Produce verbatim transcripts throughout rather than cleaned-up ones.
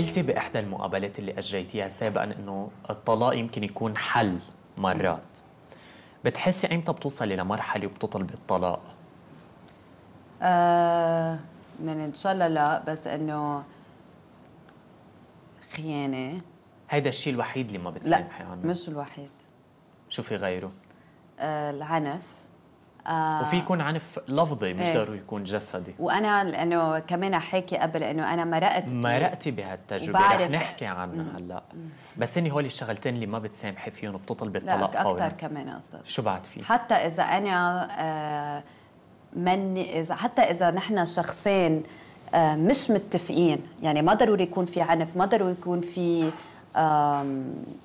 قلتي بإحدى المقابلات اللي أجريتيها سابقاً إنه الطلاق يمكن يكون حل مرات. بتحسي إمتى بتوصلي لمرحلة وبتطلبي الطلاق؟ آه من إن شاء الله لا، بس إنه خيانة هيدا الشيء الوحيد اللي ما بتسامحي عنه. مش الوحيد، شو في غيره؟ آه العنف. آه وفي يكون عنف لفظي، مش ضروري ايه. يكون جسدي. وانا لانه كمان حكي قبل انه انا مرقت مرقتي بهالتجربه، رح نحكي عنها هلا. بس اني هول الشغلتين اللي ما بتسامحي فيهم وبتطلبي الطلاق فورا. لا اكثر كمان اصلا. شو بعد في؟ حتى اذا انا آه من اذا حتى اذا نحن شخصين آه مش متفقين، يعني ما ضروري يكون في عنف، ما ضروري يكون في آه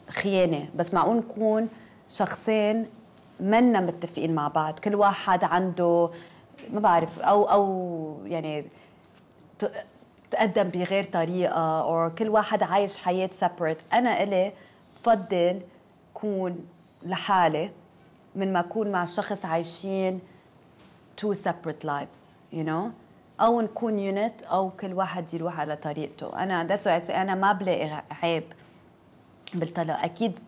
خيانه، بس معقول نكون شخصين منا متفقين مع بعض، كل واحد عنده ما بعرف او او يعني تقدم بغير طريقه، او كل واحد عايش حياه سيبريت. انا الي بفضل كون لحالي من ما اكون مع شخص عايشين تو سيبريت لايفز، يو نو، او نكون يونت، او كل واحد يروح على طريقته. انا ذاتس واي انا ما بلاقي عيب بالطلاق. اكيد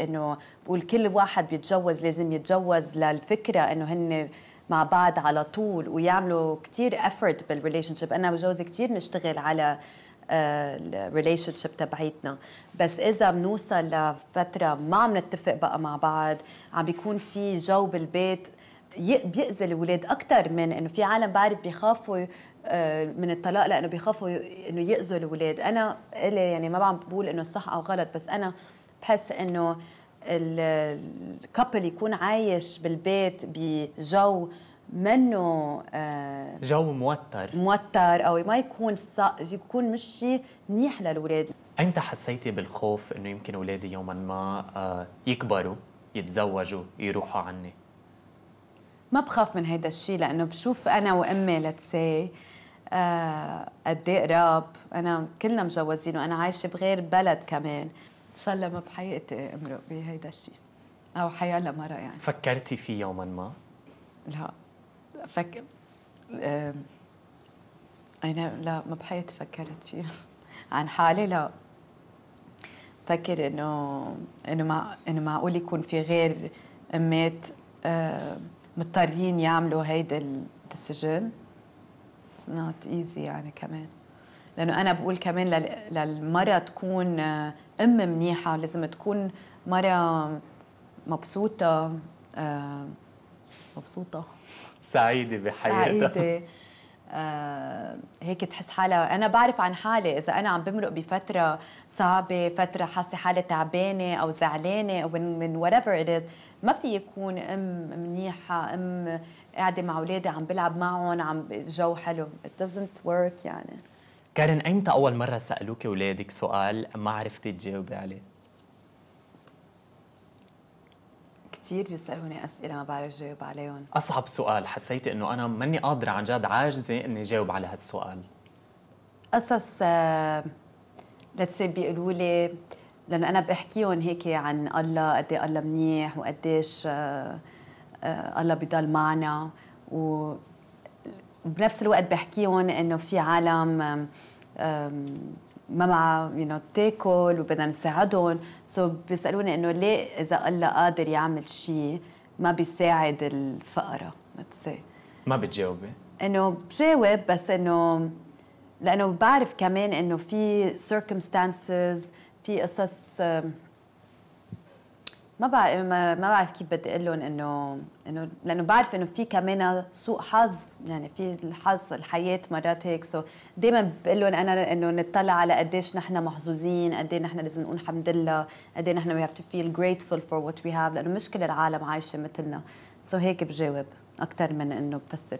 انه بقول كل واحد بيتجوز لازم يتجوز للفكره انه هن مع بعض على طول ويعملوا كثير افورت بالريليشن شيب. انا وجوزي كثير بنشتغل على الريليشن شيب تبعيتنا، بس اذا بنوصل لفتره ما عم نتفق بقى مع بعض، عم بيكون في جو بالبيت بيأذي الاولاد اكثر من انه في عالم بعرف بيخافوا من الطلاق لانه بيخافوا انه يأذوا الاولاد. انا الي يعني ما عم بقول انه صح او غلط، بس انا بحس انه الكابل يكون عايش بالبيت بجو منه آه جو موتر موتر او ما يكون يكون مش شيء منيح للاولاد. انت حسيتي بالخوف انه يمكن اولادي يوما ما آه يكبروا يتزوجوا يروحوا عني؟ ما بخاف من هيدا الشيء لانه بشوف انا وامي لتسي آه قد ايه قراب، انا كلنا مجوزين وانا عايشه بغير بلد كمان. ان شاء الله ما بحياتي امرق بهيدا الشيء او حيالله مرة. يعني فكرتي فيه يوما ما؟ لا فك أه... انا لا ما بحياتي فكرت فيه عن حالي. لا فكر انه انه مع... انه معقول يكون في غير امات أه... مضطرين يعملوا هيدا السجن. اتس نوت ايزي يعني كمان، لانه انا بقول كمان لل... للمرة تكون أه... أم منيحة، لازم تكون مرة مبسوطة آه مبسوطة سعيدة بحياتها سعيدة آه هيك تحس حالها. أنا بعرف عن حالي إذا أنا عم بمرق بفترة صعبة، فترة حاسة حالي تعبانة أو زعلانة أو من whatever it is. ما في يكون أم منيحة، أم قاعدة مع أولادي عم بلعب معهم عم جو حلو. It doesn't work يعني. كارين، أنت أول مرة سألوك أولادك سؤال ما عرفتي تجاوبي عليه؟ كثير بيسألوني أسئلة ما بعرف جاوب عليهم. أصعب سؤال حسيتي إنه أنا ماني قادرة عن جد، عاجزة إني جاوب على هالسؤال؟ قصص ليتس سي بيقولوا لي لأنه أنا بحكيهم هيك عن الله، قد إيه الله منيح وقديش الله بيضل معنا، و بنفس الوقت بحكيهم انه في عالم ما معها يو تاكل وبدنا نساعدهم. سو so بيسالوني انه ليه اذا الله قادر يعمل شيء ما بيساعد الفقراء؟ ما بتجاوبي؟ انه بجاوب بس انه لانه بعرف كمان انه في circumstances، في قصص ما بعرف ما بعرف كيف بدي اقول لهم انه انه لانه بعرف انه في كمان سوء حظ، يعني في الحظ الحياه مرات هيك. سو دائما بقول لهم انا انه نطلع على قديش نحن محظوظين، قد ايه نحن لازم نقول الحمد لله، قد ايه نحن we have to feel grateful for what we have، لانه مش كل العالم عايشه مثلنا. سو هيك بجاوب اكثر من انه بفسر.